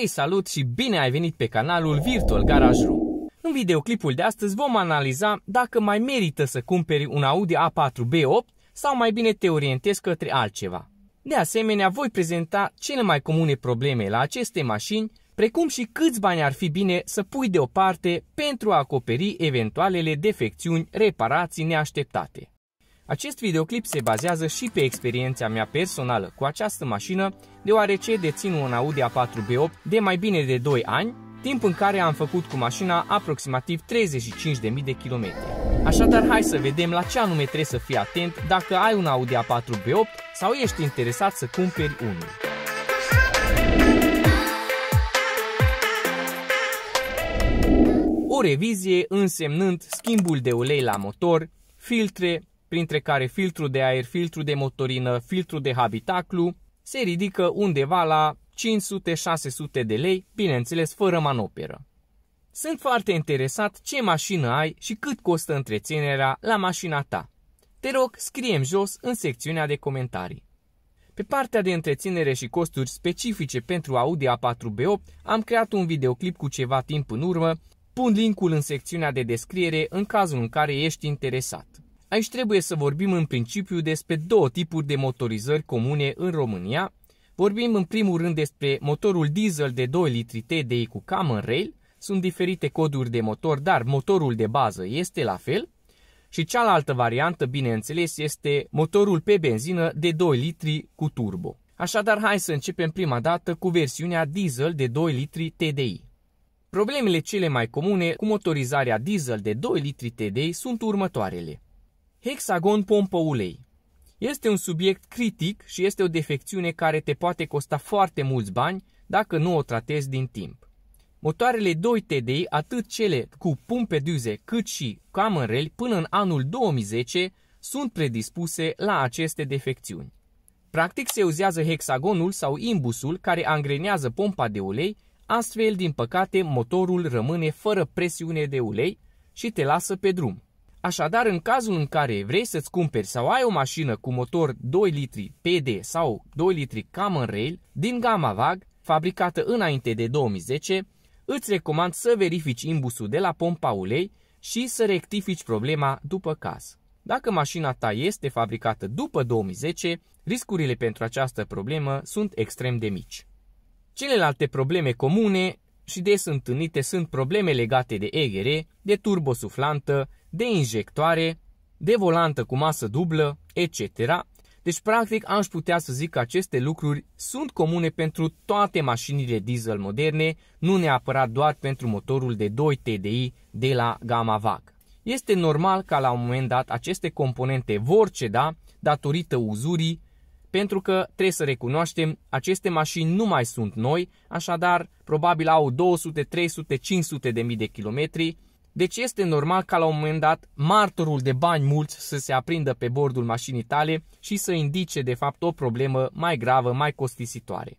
Te salut și bine ai venit pe canalul Virtual Garage RO. În videoclipul de astăzi vom analiza dacă mai merită să cumperi un Audi A4 B8 sau mai bine te orientezi către altceva. De asemenea, voi prezenta cele mai comune probleme la aceste mașini, precum și câți bani ar fi bine să pui deoparte pentru a acoperi eventualele defecțiuni, reparații neașteptate. Acest videoclip se bazează și pe experiența mea personală cu această mașină, deoarece dețin un Audi A4 B8 de mai bine de 2 ani, timp în care am făcut cu mașina aproximativ 35.000 de kilometri. Așadar, hai să vedem la ce anume trebuie să fii atent dacă ai un Audi A4 B8 sau ești interesat să cumperi unul. O revizie însemnând schimbul de ulei la motor, filtre, printre care filtru de aer, filtru de motorină, filtru de habitaclu, se ridică undeva la 500-600 de lei, bineînțeles fără manoperă. Sunt foarte interesat ce mașină ai și cât costă întreținerea la mașina ta. Te rog, scrie-mi jos în secțiunea de comentarii. Pe partea de întreținere și costuri specifice pentru Audi A4 B8 am creat un videoclip cu ceva timp în urmă. Pun linkul în secțiunea de descriere în cazul în care ești interesat. Aici trebuie să vorbim în principiu despre două tipuri de motorizări comune în România. Vorbim în primul rând despre motorul diesel de 2 litri TDI cu cam în rail. Sunt diferite coduri de motor, dar motorul de bază este la fel. Și cealaltă variantă, bineînțeles, este motorul pe benzină de 2 litri cu turbo. Așadar, hai să începem prima dată cu versiunea diesel de 2 litri TDI. Problemele cele mai comune cu motorizarea diesel de 2 litri TDI sunt următoarele. Hexagon pompă ulei. Este un subiect critic și este o defecțiune care te poate costa foarte mulți bani dacă nu o tratezi din timp. Motoarele 2 TDI, atât cele cu pumpe duze cât și cam reli, până în anul 2010 sunt predispuse la aceste defecțiuni. Practic se uzează hexagonul sau imbusul care angrenează pompa de ulei. Astfel, din păcate, motorul rămâne fără presiune de ulei și te lasă pe drum. Așadar, în cazul în care vrei să-ți cumperi sau ai o mașină cu motor 2 litri PD sau 2 litri Common Rail din gama VAG, fabricată înainte de 2010, îți recomand să verifici imbusul de la pompa ulei și să rectifici problema după caz. Dacă mașina ta este fabricată după 2010, riscurile pentru această problemă sunt extrem de mici. Celelalte probleme comune și des întâlnite sunt probleme legate de EGR, de turbosuflantă, de injectoare, de volantă cu masă dublă, etc. Deci, practic, aș putea să zic că aceste lucruri sunt comune pentru toate mașinile diesel moderne, nu neapărat doar pentru motorul de 2 TDI de la gama VAG. Este normal ca la un moment dat aceste componente vor ceda datorită uzurii, pentru că, trebuie să recunoaștem, aceste mașini nu mai sunt noi, așadar, probabil au 200, 300, 500 de mii de kilometri, deci este normal ca la un moment dat martorul de bani mulți să se aprindă pe bordul mașinii tale și să indice, de fapt, o problemă mai gravă, mai costisitoare.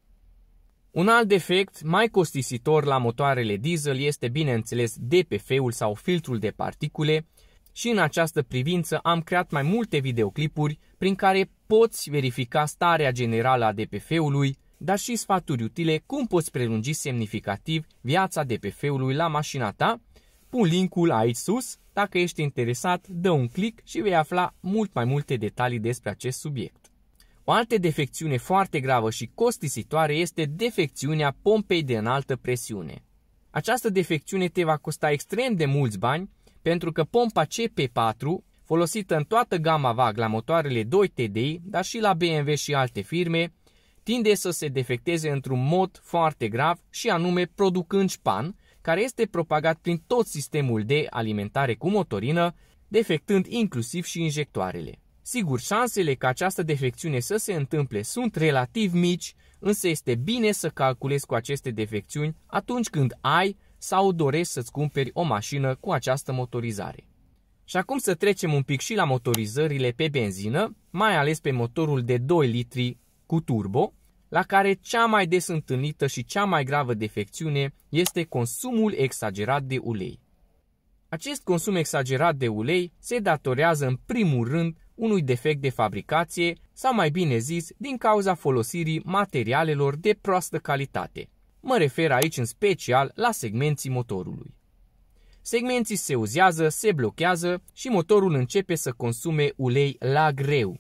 Un alt defect mai costisitor la motoarele diesel este, bineînțeles, DPF-ul sau filtrul de particule, și în această privință am creat mai multe videoclipuri prin care poți verifica starea generală a DPF-ului, dar și sfaturi utile cum poți prelungi semnificativ viața DPF-ului la mașina ta. Pun linkul aici sus, dacă ești interesat, dă un click și vei afla mult mai multe detalii despre acest subiect. O altă defecțiune foarte gravă și costisitoare este defecțiunea pompei de înaltă presiune. Această defecțiune te va costa extrem de mulți bani, pentru că pompa CP4, folosită în toată gama VAG la motoarele 2 TDI, dar și la BMW și alte firme, tinde să se defecteze într-un mod foarte grav și anume producând șpan, care este propagat prin tot sistemul de alimentare cu motorină, defectând inclusiv și injectoarele. Sigur, șansele ca această defecțiune să se întâmple sunt relativ mici, însă este bine să calculezi cu aceste defecțiuni atunci când ai sau dorești să-ți cumperi o mașină cu această motorizare. Și acum să trecem un pic și la motorizările pe benzină, mai ales pe motorul de 2 litri cu turbo, la care cea mai des întâlnită și cea mai gravă defecțiune este consumul exagerat de ulei. Acest consum exagerat de ulei se datorează în primul rând unui defect de fabricație sau mai bine zis din cauza folosirii materialelor de proastă calitate. Mă refer aici în special la segmenții motorului. Segmenții se uzează, se blochează și motorul începe să consume ulei la greu.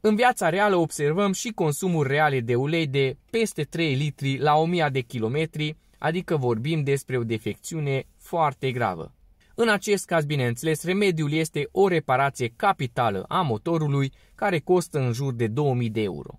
În viața reală observăm și consumuri reale de ulei de peste 3 litri la 1000 de kilometri, adică vorbim despre o defecțiune foarte gravă. În acest caz, bineînțeles, remediul este o reparație capitală a motorului, care costă în jur de 2000 de euro.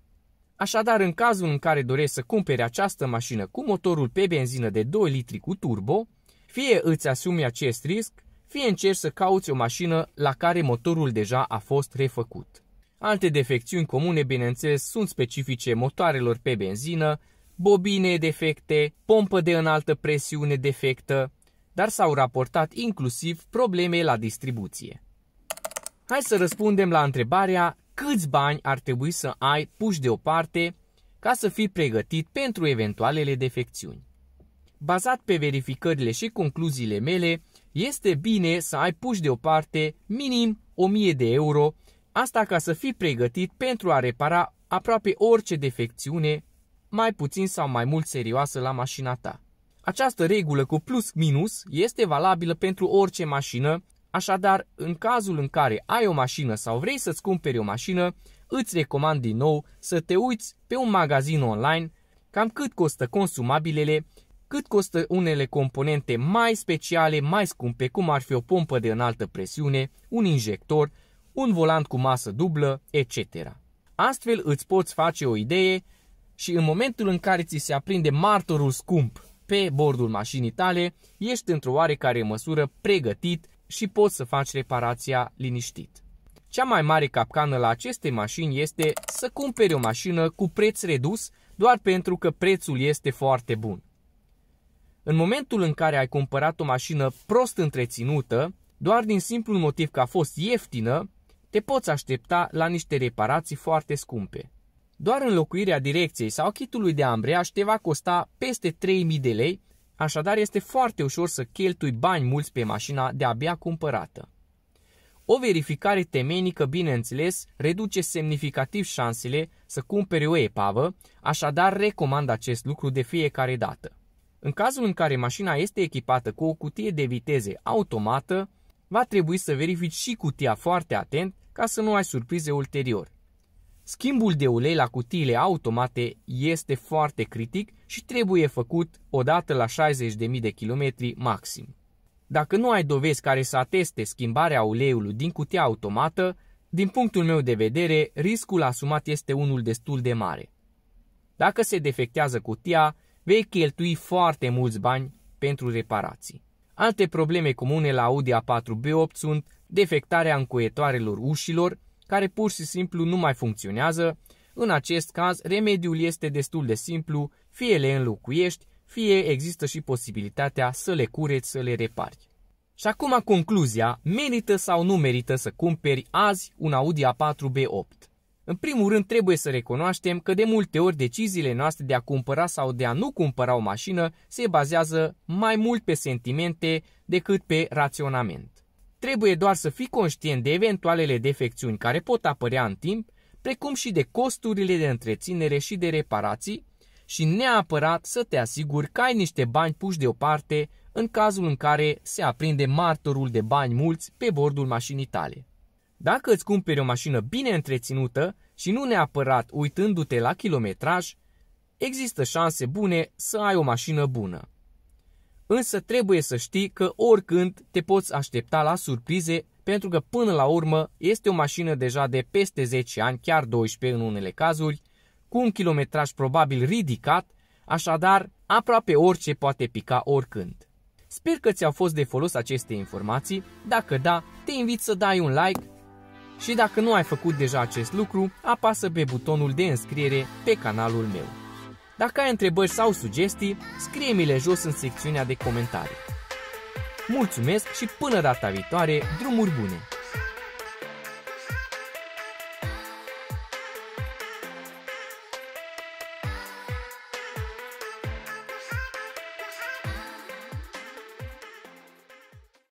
Așadar, în cazul în care dorești să cumperi această mașină cu motorul pe benzină de 2 litri cu turbo, fie îți asumi acest risc, fie încerci să cauți o mașină la care motorul deja a fost refăcut. Alte defecțiuni comune, bineînțeles, sunt specifice motoarelor pe benzină, bobine defecte, pompă de înaltă presiune defectă, dar s-au raportat inclusiv probleme la distribuție. Hai să răspundem la întrebarea câți bani ar trebui să ai puși deoparte ca să fii pregătit pentru eventualele defecțiuni. Bazat pe verificările și concluziile mele, este bine să ai puși deoparte minim 1000 de euro, asta ca să fii pregătit pentru a repara aproape orice defecțiune, mai puțin sau mai mult serioasă, la mașina ta. Această regulă cu plus minus este valabilă pentru orice mașină, așadar în cazul în care ai o mașină sau vrei să-ți cumperi o mașină, îți recomand din nou să te uiți pe un magazin online cam cât costă consumabilele, cât costă unele componente mai speciale, mai scumpe, cum ar fi o pompă de înaltă presiune, un injector, un volant cu masă dublă, etc. Astfel îți poți face o idee și în momentul în care ți se aprinde martorul scump pe bordul mașinii tale, ești într-o oarecare măsură pregătit și poți să faci reparația liniștit. Cea mai mare capcană la aceste mașini este să cumperi o mașină cu preț redus doar pentru că prețul este foarte bun. În momentul în care ai cumpărat o mașină prost întreținută, doar din simplul motiv că a fost ieftină, te poți aștepta la niște reparații foarte scumpe. Doar înlocuirea direcției sau kitului de ambreiaj te va costa peste 3000 de lei, așadar este foarte ușor să cheltui bani mulți pe mașina de-abia cumpărată. O verificare temenică, bineînțeles, reduce semnificativ șansele să cumperi o epavă, așadar recomand acest lucru de fiecare dată. În cazul în care mașina este echipată cu o cutie de viteze automată, va trebui să verifici și cutia foarte atent ca să nu ai surprize ulterior. Schimbul de ulei la cutiile automate este foarte critic și trebuie făcut odată la 60.000 de kilometri maxim. Dacă nu ai dovezi care să ateste schimbarea uleiului din cutia automată, din punctul meu de vedere, riscul asumat este unul destul de mare. Dacă se defectează cutia, vei cheltui foarte mulți bani pentru reparații. Alte probleme comune la Audi A4 B8 sunt defectarea încuietoarelor ușilor, care pur și simplu nu mai funcționează. În acest caz, remediul este destul de simplu, fie le înlocuiești, fie există și posibilitatea să le cureți, să le repari. Și acum concluzia, merită sau nu merită să cumperi azi un Audi A4 B8? În primul rând, trebuie să recunoaștem că de multe ori deciziile noastre de a cumpăra sau de a nu cumpăra o mașină se bazează mai mult pe sentimente decât pe raționament. Trebuie doar să fii conștient de eventualele defecțiuni care pot apărea în timp, precum și de costurile de întreținere și de reparații, și neapărat să te asiguri că ai niște bani puși deoparte în cazul în care se aprinde martorul de bani mulți pe bordul mașinii tale. Dacă îți cumperi o mașină bine întreținută și nu neapărat uitându-te la kilometraj, există șanse bune să ai o mașină bună. Însă trebuie să știi că oricând te poți aștepta la surprize, pentru că până la urmă este o mașină deja de peste 10 ani, chiar 12 în unele cazuri, cu un kilometraj probabil ridicat, așadar aproape orice poate pica oricând. Sper că ți-au fost de folos aceste informații, dacă da, te invit să dai un like și dacă nu ai făcut deja acest lucru, apasă pe butonul de înscriere pe canalul meu. Dacă ai întrebări sau sugestii, scrie-mi-le jos în secțiunea de comentarii. Mulțumesc și până data viitoare, drumuri bune!